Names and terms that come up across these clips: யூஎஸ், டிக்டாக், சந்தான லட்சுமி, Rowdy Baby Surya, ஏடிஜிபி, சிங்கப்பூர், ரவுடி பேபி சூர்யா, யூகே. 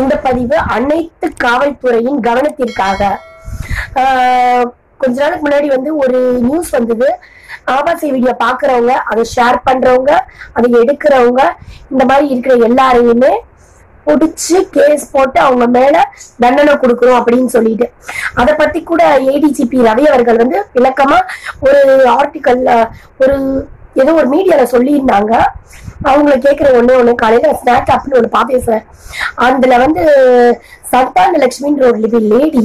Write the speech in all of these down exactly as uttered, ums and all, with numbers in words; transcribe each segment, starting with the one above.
இந்த பதிவு அனைத்து காவல்துறையின் கவனத்திற்காக. கொஞ்ச நாளுக்கு முன்னாடி வந்து ஒரு நியூஸ் வந்தது, ஆபாச வீடியோ பாக்குறவங்க, அதை ஷேர் பண்றவங்க, அதை எடுக்கிறவங்க, இந்த மாதிரி இருக்கிற எல்லாரையுமே பிடிச்சு கேஸ் போட்டு அவங்க மேல தண்டனை கொடுக்கணும் அப்படின்னு சொல்லிட்டு, அதை பத்தி கூட ஏடிஜிபி ரவி அவர்கள் வந்து விளக்கமா ஒரு ஆர்டிக்கல்ல ஒரு ஏதோ ஒரு மீடியால சொல்லியிருந்தாங்க. அவங்களை கேட்கிற ஒண்ணு ஒண்ணு காலையில ஸ்னாக் ஆப்னு ஒண்ணு பாப்பேன், அதுல வந்து சந்தான லட்சுமின்ற ஒரு லேடி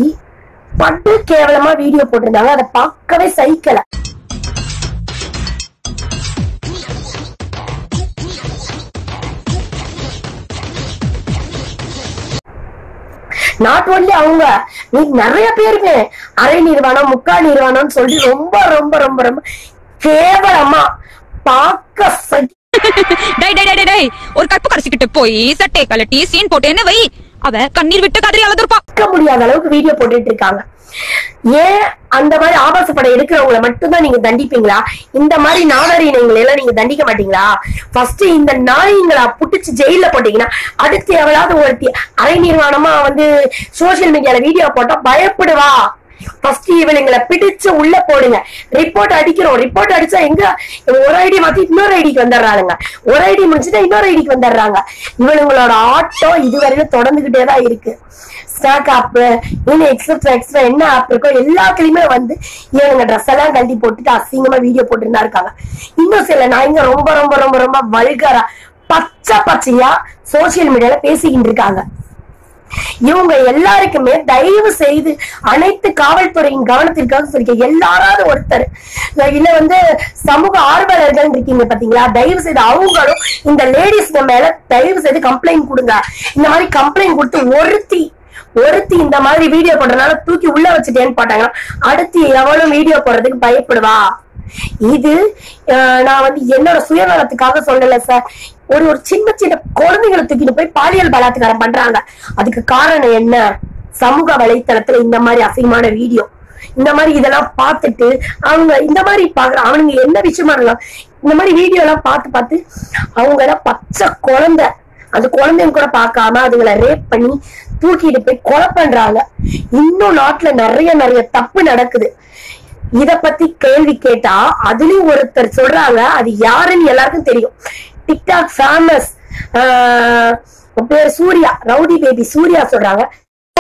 பட்டு கேவலமா வீடியோ போட்டிருந்தாங்க. அதை பார்க்கவே சைக்கல. நாட் ஒன்லி அவங்க, நீ நிறைய பேருக்கு அரை நிர்வாணம் முக்கால் நிர்வாணம் சொல்லி ரொம்ப ரொம்ப ரொம்ப ரொம்ப கேவலமா பார்க்க சைக்க. டேய் டேய் டேய் டேய் ஒரு கப்பு கடிச்சிட்டு போய் சட்டை கலட்டி சீன் போட்டேன்னு வை, அவ கண்ணீர் விட்டு கதறி அழுதுறா. பார்க்க முடியாத அளவுக்கு வீடியோ போட்டுட்டு இருக்காங்க. ஏன் அந்த மாதிரி ஆபாச படம் எடுக்கிறவங்களை மட்டும்தான் நீங்க தண்டிப்பீங்களா? இந்த மாதிரி நாகரீகங்களை எல்லாம் நீங்க தண்டிக்க மாட்டீங்களா? ஃபர்ஸ்ட் இந்த நாயங்களை புடிச்சு ஜெயில போட்டீங்கன்னா அடுத்து எவ்வளவு ஒருத்தி அரை நிர்வாணமா வந்து சோசியல் மீடியால வீடியோ போட்டா பயப்படுவா. ஃபர்ஸ்ட் இவனுங்களை பிடிச்சு உள்ள போடுங்க. ரிப்போர்ட் அடிக்கிறோம், ரிப்போர்ட் அடிச்சா எங்க ஒரு ஐடி மாத்தி இன்னொரு ஐடிக்கு வந்துடுறாங்க, ஒரு ஐடி முடிச்சுட்டா இன்னொரு ஐடிக்கு வந்துடுறாங்க. இவனுங்களோட ஆட்டோ இதுவரையிலும் தொடர்ந்துகிட்டேதான் இருக்கு. ஸ்டாக் ஆப் இன்னும் எக்ஸ்ட்ரா எக்ஸ்ட்ரா என்ன ஆப் இருக்கோ எல்லாத்துலயுமே வந்து இவங்க ட்ரெஸ் எல்லாம் கழட்டி போட்டுட்டு அசிங்கமா வீடியோ போட்டுருந்தா இருக்காங்க. இன்னும் சில நாய்ங்க ரொம்ப ரொம்ப ரொம்ப ரொம்ப வல்கரா பச்சை பச்சையா சோசியல் மீடியால பேசிக்கிட்டு இருக்காங்க. இவங்க எல்லாருக்குமே தயவு செய்து அனைத்து காவல்துறையின் கவனத்திற்காக சொல்லிக்க, எல்லாராவது ஒருத்தர் இல்ல வந்து சமூக ஆர்வலர்கள் இருக்கீங்க பாத்தீங்களா, தயவு செய்து அவங்களும் இந்த லேடிஸ்க்கு மேல தயவு செய்து கம்ப்ளைண்ட் கொடுங்க. இந்த மாதிரி கம்ப்ளைண்ட் கொடுத்து ஒருத்தி ஒருத்தி இந்த மாதிரி வீடியோ போடுறதுனால தூக்கி உள்ள வச்சுட்டேன்னு போட்டாங்கன்னா அடுத்து எவ்வளவு வீடியோ போடுறதுக்கு பயப்படுவா. இது நான் வந்து என்னோட சுயநலத்துக்காக சொல்லல சார். ஒரு ஒரு சின்ன சின்ன குழந்தைகளை தூக்கிட்டு போய் பாலியல் பலாத்காரம் பண்றாங்க. அதுக்கு காரணம் என்ன? சமூக வலைத்தளத்துல இந்த மாதிரி அசிங்கமான வீடியோ இந்த மாதிரி இதெல்லாம் பார்த்துட்டு அவங்க இந்த மாதிரி பாக்குற அவனுங்க என்ன விஷயமா இருக்கலாம், இந்த மாதிரி வீடியோ எல்லாம் பார்த்து பார்த்து அவங்க எல்லாம் பச்சை குழந்தை, அந்த குழந்தைங்க கூட பாக்காம அதுங்களை ரேப் பண்ணி தூக்கிட்டு போய் கொலை பண்றாங்க. இன்னும் நாட்டுல நிறைய நிறைய தப்பு நடக்குது. இத பத்தி கேள்வி கேட்டா அதுலயும் ஒருத்தர் சொல்றாங்க, அது யாருன்னு எல்லாருக்கும் தெரியும், டிக்டாக் ஃபேமஸ் பேர் சூர்யா, ரவுடி பேபி சூர்யா சொல்றாங்க.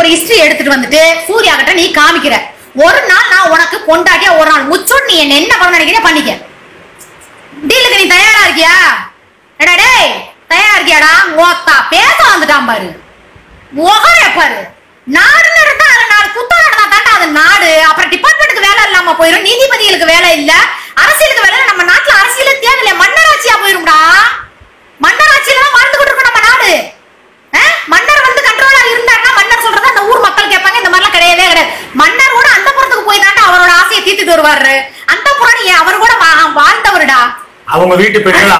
ஒரு ஹிஸ்டரி எடுத்துட்டு வந்துட்டு சூர்யா கிட்ட நீ காமிக்கிற, ஒரு நாள் நான் உனக்கு கொண்டாட்டியா ஒரு நாள் முச்சோட் நீ என்ன என்ன பண்ண நினைக்கிற பண்ணிக்க, டீலுக்கு நீ தயாரா இருக்கியா? ஏடா டேய் தயாரா இருக்கியாடா? ஓத்தா பேச வந்துட்டான் பாரு, ஓகே பாரு. நாடு நடந்தா அது நாடு, குத்தம் நடந்தா தாண்டா அது நாடு. அப்புறம் டிபார்ட்மெண்ட்டுக்கு வேலை இல்லாம போயிடும், நீதிபதிகளுக்கு வேலை இல்ல, அரசியலுக்கு வேலை. நம்ம நாட்டுல அரசியல தேவையில்லை, மன்னராட்சியா போயிரும்டா. மன்னராட்சியில தான் வாழ்ந்துகிட்டு இருக்கோம் நம்ம நாடு. மன்னர் வந்து கண்ட்ரோலா இருந்தாருன்னா மன்னர் சொல்றதா அந்த ஊர் மக்கள் கேட்பாங்க. இந்த மாதிரிலாம் கிடையவே கிடையாது. மன்னர் கூட அந்த புறத்துக்கு போய் தாண்டா அவரோட ஆசையை தீர்த்துட்டு வருவாரு. அந்த புறம் ஏன் அவர் கூட வாழ்ந்தவருடா. அவங்க வீட்டு பெண்கள்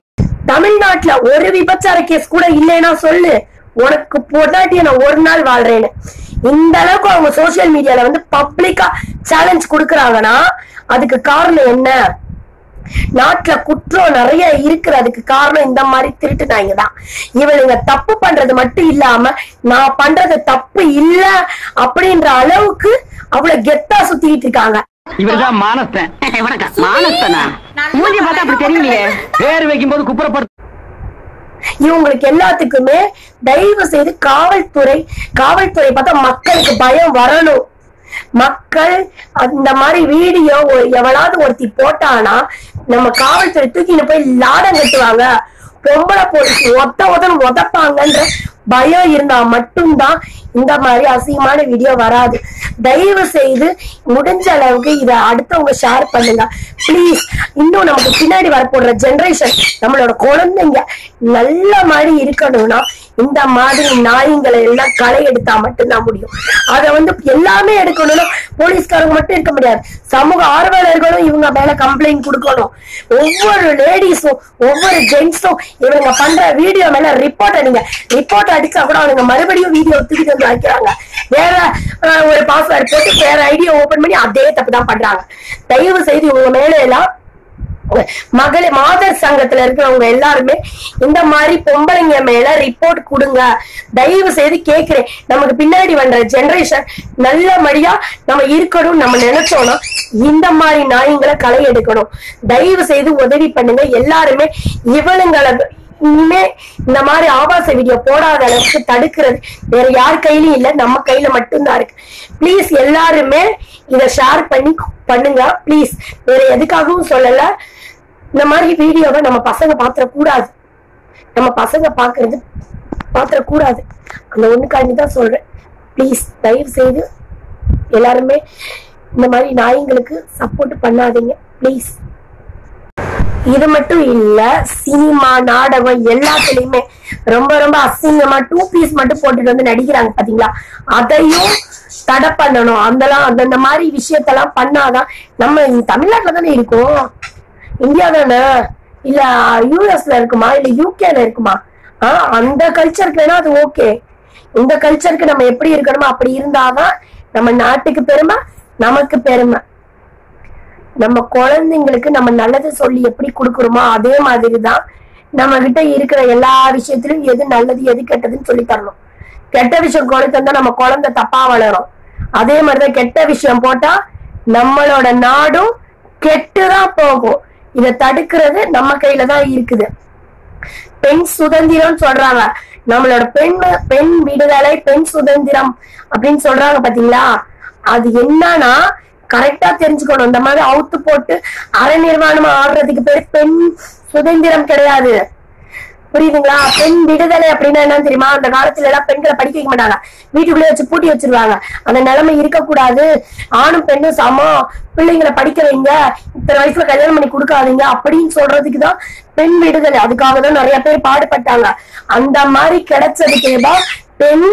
தமிழ்நாட்டுல ஒரு விபச்சார கேஸ் கூட இல்லைன்னா சொல்லு, உனக்கு பொண்டாட்டிய நான் ஒரு நாள் வாழ்றேன்னு. இந்த அளவுக்கு அவங்க சோசியல் மீடியால வந்து பப்ளிக்கா சேலஞ்ச் கொடுக்கறாங்கன்னா அதுக்கு காரணம் என்ன? நாட்டுல குற்றம் நிறைய இருக்கிறதுக்கு காரணம் இந்த மாதிரி திருட்டு நாய்ங்க தான். இவளுங்க தப்பு பண்றது மட்டும் இல்லாம நான் பண்றது தப்பு இல்ல அப்படின்ற அளவுக்கு அவ்வளவு கெத்தா சுத்திட்டு இருக்காங்க. இவர்தான் மானஸ்தன். மானஸ்தனா? மூஞ்சி பார்த்தா அப்படி தெரியலையே, பேர் வைக்கும்போது குப்புறப்படுது. இவங்களுக்கு எல்லாத்துக்குமே தயவு செய்து காவல்துறை காவல்துறை பார்த்தா மக்களுக்கு பயம் வரணும். மக்கள் அந்த மாதிரி வீடியோ எவனாவது ஒருத்தி போட்டானா நம்ம காவல்துறை தூக்கிட்டு போய் லாடம் கட்டுவாங்க, பொம்பளை போலீஸ் ஒத்த ஒதன்னு உதப்பாங்கன்ற பயம் இருந்தா மட்டும்தான் இந்த மாதிரி அசிங்கமான வீடியோ வராது. தயவு செய்து முடிஞ்ச அளவுக்கு இதை அடுத்தவங்க ஷேர் பண்ணுங்க பிளீஸ். இன்னும் நமக்கு பின்னாடி வரப்போடுற ஜென்ரேஷன் நம்மளோட குழந்தைங்க நல்ல மாதிரி இருக்கணும்னா இந்த மாதிரி நாயங்களை எல்லாம் களை எடுத்தா மட்டும்தான் முடியும். அதை வந்து எல்லாமே எடுக்கணும்னா போலீஸ்காரங்க மட்டும் இருக்க முடியாது, சமூக ஆர்வலர்களும் இவங்க மேல கம்ப்ளைண்ட் கொடுக்கணும். ஒவ்வொரு லேடிஸும் ஒவ்வொரு ஜென்ஸும் இவங்க பண்ற வீடியோ மேல ரிப்போர்ட் அடிங்க. ரிப்போர்ட் அடிச்சா கூட அவங்க மறுபடியும் வீடியோ தூக்கிட்டு வந்து வைக்கிறாங்க, வேற ஒரு பாஸ்வேர்ட் போட்டு வேற ஐடியா ஓபன் பண்ணி அதே தப்பு தான் பண்றாங்க. தயவு செய்து இவங்க மேல எல்லாம் மகளிர் மாதர் சங்கத்துல இருக்கிறவங்க எல்லாருமே இந்த மாதிரி பொம்பளைங்க மேல ரிப்போர்ட் கொடுங்க, தயவு செய்து கேக்குறேன். நமக்கு பின்னாடி வந்த ஜெனரேஷன் நல்ல மடியா நம்ம இருக்கணும். நம்ம நினைச்சோம்னா இந்த மாதிரி நாயங்களை களை எடுக்கணும். தயவு செய்து உதவி பண்ணுங்க எல்லாருமே. இவளுங்களை இனிமே இந்த மாதிரி ஆபாச வீடியோ போடாத அளவுக்கு தடுக்கிறது வேற யார் கையிலயும் இல்ல, நம்ம கையில மட்டும்தான் இருக்கு. பிளீஸ் எல்லாருமே இத ஷேர் பண்ணி பண்ணுங்க பிளீஸ். வேற எதுக்காகவும் சொல்லல, இந்த மாதிரி வீடியோவை நம்ம பசங்க பாத்திர கூடாது, நம்ம பசங்க பாக்குறது பாத்திர கூடாது. அந்த ஒண்ணுக்காண்டிதான் சொல்றேன். பிளீஸ் தயவு செய்து எல்லாருமே இந்த மாதிரி நாயங்களுக்கு சப்போர்ட் பண்ணாதீங்க பிளீஸ். இது மட்டும் இல்ல, சினிமா நாடகம் எல்லாத்துலயுமே ரொம்ப ரொம்ப அசிங்கமா டூ பீஸ் மட்டும் போட்டுட்டு வந்து நடிக்கிறாங்க பாத்தீங்களா, அதையும் தடை பண்ணணும். அந்தலாம் அந்த மாதிரி விஷயத்தெல்லாம் பண்ணாதான். நம்ம தமிழ்நாட்டுல தானே இருக்கோம், இந்தியா தானே இல்ல, யூஎஸ்ல இருக்குமா இல்ல யூகேல இருக்குமா? ஆஹ் அந்த கல்ச்சருக்குன்னா அது ஓகே. இந்த கல்ச்சருக்கு நம்ம எப்படி இருக்கணுமோ அப்படி இருந்தாதான் நம்ம நாட்டுக்கு பெருமை, நமக்கு பெருமை. நம்ம குழந்தைங்களுக்கு நம்ம நல்லது சொல்லி எப்படி கொடுக்குறோமோ அதே மாதிரிதான் நம்ம கிட்ட இருக்கிற எல்லா விஷயத்திலும் எது நல்லது எது கெட்டதுன்னு சொல்லி தரணும். கெட்ட விஷயம் கொடுத்தா நம்ம குழந்தை தப்பா வளரும். அதே மாதிரிதான் கெட்ட விஷயம் போட்டா நம்மளோட நாடும் கெட்டுதான் போகும். இதை தடுக்கிறது நம்ம கையில தான் இருக்குது. பெண் சுதந்திரம் சொல்றாங்க, நம்மளோட பெண் பெண் விடுதலை பெண் சுதந்திரம் அப்படின்னு சொல்றாங்க பாத்தீங்களா. அது என்னன்னா கரெக்டா தெரிஞ்சுக்கணும். இந்த மாதிரி அவுத்து போட்டு அரை நிர்வாணமா ஆடுறதுக்கு பேரு பெண் சுதந்திரம் கிடையாது, புரியுதுங்களா? பெண் விடுதலை அப்படின்னா என்னன்னு தெரியுமா? அந்த காலத்துல எல்லாம் பெண்களை படிக்க வைக்க மாட்டாங்க, வீட்டுக்குள்ளேயே வச்சு பூட்டி வச்சிருவாங்க. அந்த நிலைமை இருக்கக்கூடாது. ஆணும் பெண்ணும் சமம், பிள்ளைங்களை படிக்க வைங்க, இத்தனை வயசுல கல்யாணம் பண்ணி கொடுக்காதீங்க அப்படின்னு சொல்றதுக்குதான் பெண் விடுதலை. அதுக்காக தான் நிறைய பேர் பாடுபட்டாங்க. அந்த மாதிரி கிடைச்சதுக்குதான் பெண்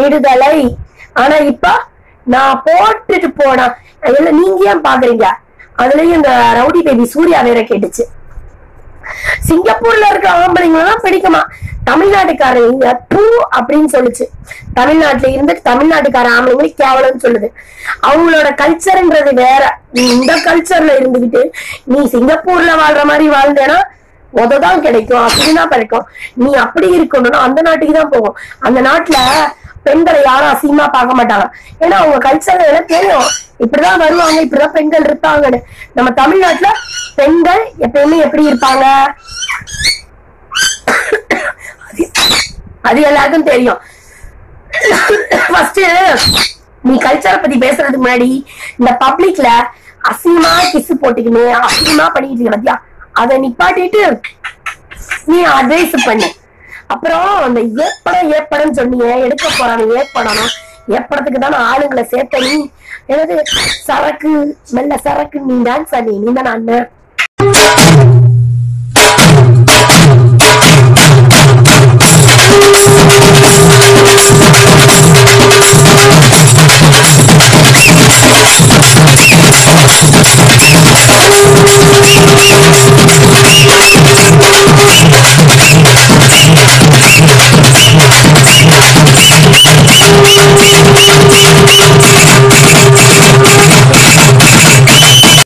விடுதலை. ஆனா இப்ப நான் போட்டுட்டு போனா இல்ல, நீங்க ஏன் பாக்குறீங்க? அதுலயும் இந்த ரவுடி பேபி சூர்யா வேற கேட்டுச்சு, சிங்கப்பூர்ல இருக்க ஆம்பளைங்களெல்லாம் பிடிக்குமா தமிழ்நாட்டுக்காரங்க பூ அப்படின்னு சொல்லுச்சு. தமிழ்நாட்டுல இருந்து தமிழ்நாட்டுக்கார ஆம்பளைங்களுக்கு கேவலம்னு சொல்லுது. அவங்களோட கல்ச்சர்ன்றது வேற. இந்த கல்ச்சர்ல இருந்துகிட்டு நீ சிங்கப்பூர்ல வாழ்ற மாதிரி வாழ்ந்தேன்னா உததான் கிடைக்கும், அப்படிதான் கிடைக்கும். நீ அப்படி இருக்கணும்னா அந்த நாட்டுக்குதான் போகும். அந்த நாட்டுல பெண்களை யாரும் அசிங்கமா பார்க்க மாட்டாங்க, ஏன்னா அவங்க கல்ச்சர்ல எல்லாம் தெரியும், இப்படிதான் வருவாங்க, இப்படிதான் பெண்கள் இருப்பாங்கன்னு. நம்ம தமிழ்நாட்டுல பெண்கள் எப்பயுமே எப்படி இருப்பாங்க அது எல்லாருக்கும் தெரியும். ஃபர்ஸ்ட் நீ கல்ச்சரை பத்தி பேசுறதுக்கு முன்னாடி இந்த பப்ளிக்ல அசிங்கமா கிசு போட்டுக்கினு அசிங்கமா பண்ணிக்கிட்டு இருக்க பத்தியா, அதை நிப்பாட்டிட்டு நீ அட்வைஸ் பண்ணு. அப்புறம் அந்த ஏற்படம் ஏற்படம்னு சொன்னீங்க, எடுக்க போறானு ஏற்படணும், ஏற்படத்துக்கு தானே ஆளுங்களை சேர்த்த நீ எனது சரக்கு மெல்ல சரக்கு நீ டான்ஸ் ஆடி நீ தான் நான்